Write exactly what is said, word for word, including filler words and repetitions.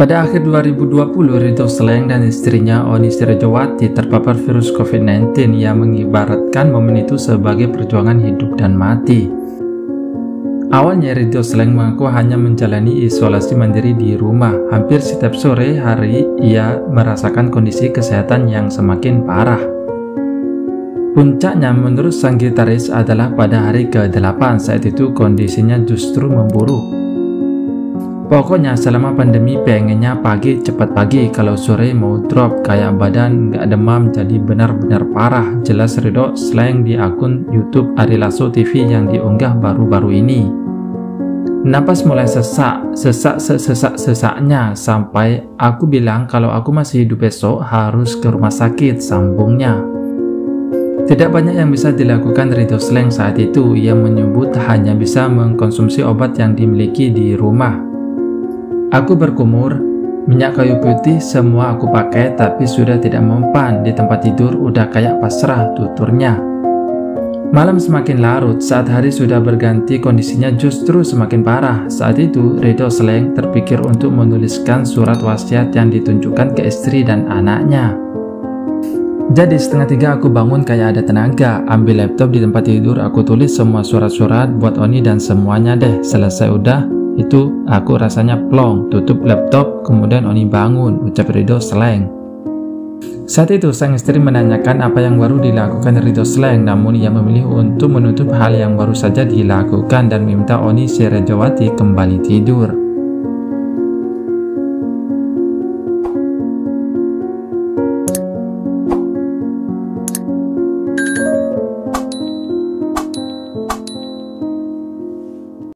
Pada akhir dua ribu dua puluh, Ridho Slank dan istrinya Ony Serojawati terpapar virus COVID sembilan belas yang mengibaratkan momen itu sebagai perjuangan hidup dan mati. Awalnya Ridho Slank mengaku hanya menjalani isolasi mandiri di rumah. Hampir setiap sore hari ia merasakan kondisi kesehatan yang semakin parah. Puncaknya menurut sang gitaris adalah pada hari ke delapan, saat itu kondisinya justru memburuk. Pokoknya selama pandemi pengennya pagi cepat pagi, kalau sore mau drop kayak badan nggak demam, jadi benar-benar parah, jelas Ridho Slank di akun YouTube Ari Lasso T V yang diunggah baru-baru ini. Napas mulai sesak, sesak, sesak, sesaknya sampai aku bilang kalau aku masih hidup besok harus ke rumah sakit, sambungnya. Tidak banyak yang bisa dilakukan Ridho Slank saat itu, ia menyebut hanya bisa mengkonsumsi obat yang dimiliki di rumah. Aku berkumur, minyak kayu putih semua aku pakai tapi sudah tidak mempan, di tempat tidur udah kayak pasrah, tuturnya. Malam semakin larut, saat hari sudah berganti kondisinya justru semakin parah. Saat itu Ridho Slank terpikir untuk menuliskan surat wasiat yang ditunjukkan ke istri dan anaknya. Jadi setengah tiga aku bangun kayak ada tenaga, ambil laptop di tempat tidur, aku tulis semua surat-surat buat Ony dan semuanya deh. Selesai udah itu aku rasanya plong, tutup laptop, kemudian Ony bangun, ucap Ridho Slank. Saat itu sang istri menanyakan apa yang baru dilakukan Ridho Slank, namun ia memilih untuk menutup hal yang baru saja dilakukan dan meminta Ony Serojawati kembali tidur.